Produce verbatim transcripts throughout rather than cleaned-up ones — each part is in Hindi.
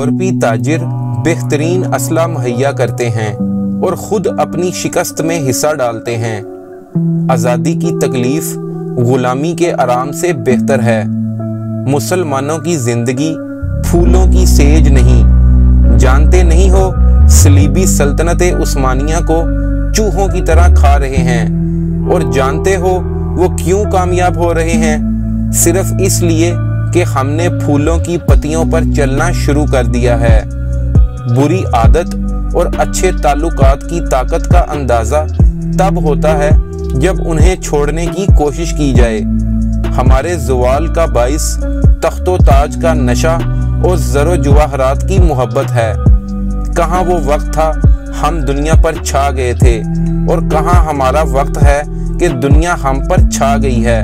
यूरोपी ताजिर बेहतरीन असला मुहैया करते हैं और खुद अपनी शिकस्त में हिस्सा डालते हैं। आज़ादी की तकलीफ गुलामी के आराम से बेहतर है। मुसलमानों की जिंदगी फूलों की सेज नहीं। जानते नहीं हो, सलीबी सल्तनते उस्मानिया को चूहों की तरह खा रहे हैं। और जानते हो वो क्यों कामयाब हो रहे हैं? सिर्फ इसलिए कि हमने फूलों की पत्तियों पर चलना शुरू कर दिया है। बुरी आदत और अच्छे ताल्लुकात की ताकत का अंदाज़ा तब होता है जब उन्हें छोड़ने की कोशिश की जाए। हमारे ज़वाल का बाइस तख्तो ताज का नशा और ज़रो जवाहरात की मोहब्बत है। कहाँ वो वक्त था हम दुनिया पर छा गए थे, और कहाँ हमारा वक्त है कि दुनिया हम पर छा गई है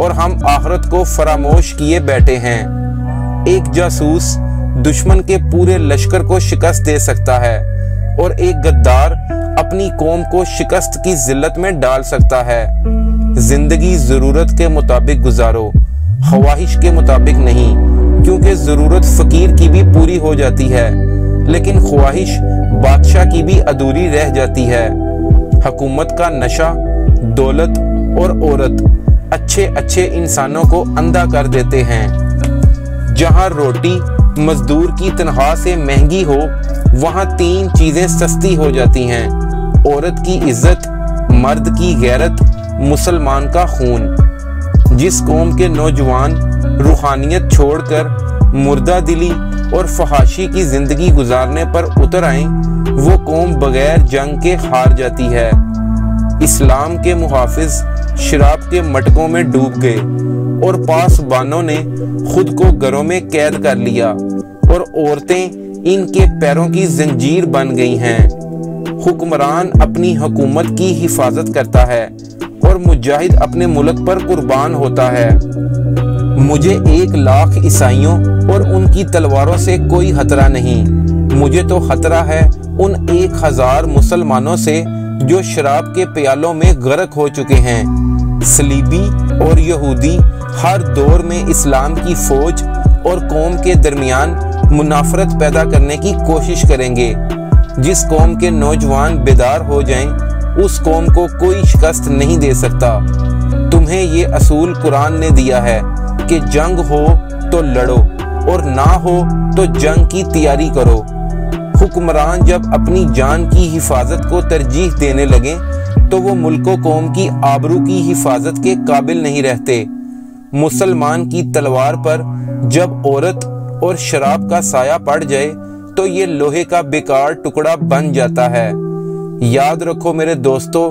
और हम आखिरत को फरामोश किए बैठे हैं। एक जासूस दुश्मन के पूरे लश्कर को शिकस्त दे सकता है और एक गद्दार अपनी कौम को शिकस्त की जिल्लत में डाल सकता है। जिंदगी ज़रूरत के मुताबिक गुजारो, ख्वाहिश के मुताबिक नहीं, क्योंकि ज़रूरत फ़कीर की भी पूरी हो जाती है लेकिन ख्वाहिश बादशाह की भी अधूरी रह जाती है। हुकूमत का नशा दौलत और औरत अच्छे अच्छे इंसानों को अंधा कर देते हैं। जहाँ रोटी मजदूर की तनख्वाह से महंगी हो, वहाँ तीन चीज़ें सस्ती हो जाती हैं: औरत की इज्जत, मर्द की गैरत, मुसलमान का खून। जिस कौम के नौजवान रूहानियत छोड़कर मुर्दा दिली और फहाशी की ज़िंदगी गुजारने पर उतर आए, वो कौम बगैर जंग के हार जाती है। इस्लाम के मुहाफिज शराब के मटकों में डूब गए और पासबानों ने खुद को घरों में कैद कर लिया, और औरतें इनके पैरों की जंजीर बन गई हैं। हुक्मरान अपनी हुकूमत की हिफाजत करता है और मुजाहिद अपने मुल्क पर कुर्बान होता है। मुझे एक लाख ईसाइयों और उनकी तलवारों से कोई खतरा नहीं। मुझे तो खतरा है उन एक हजार मुसलमानों से जो शराब के प्यालों में गर्क हो चुके हैं। सलीबी और यहूदी हर दौर में इस्लाम की फौज और कौम के दरमियान मुनाफरत पैदा करने की कोशिश करेंगे। जिस कौम के नौजवान बेदार हो जाएं, उस कौम को कोई शिकस्त नहीं दे सकता। तुम्हें ये असूल कुरान ने दिया है कि जंग हो तो लड़ो और ना हो तो जंग की तैयारी करो। हुक्मरान जब अपनी जान की हिफाजत को तरजीह देने लगे तो वो मुल्को कौम की आबरू की हिफाजत के काबिल नहीं रहते। मुसलमान की तलवार पर जब औरत और शराब का साया पड़ जाए तो ये लोहे का बेकार टुकड़ा बन जाता है। याद रखो मेरे दोस्तों,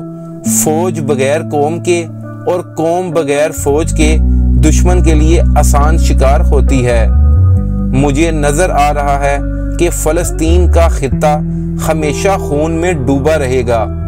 फौज बगैर कौम के और कौम बगैर फौज के दुश्मन के लिए आसान शिकार होती है। मुझे नजर आ रहा है कि फ़लस्तीन का खित्ता हमेशा खून में डूबा रहेगा।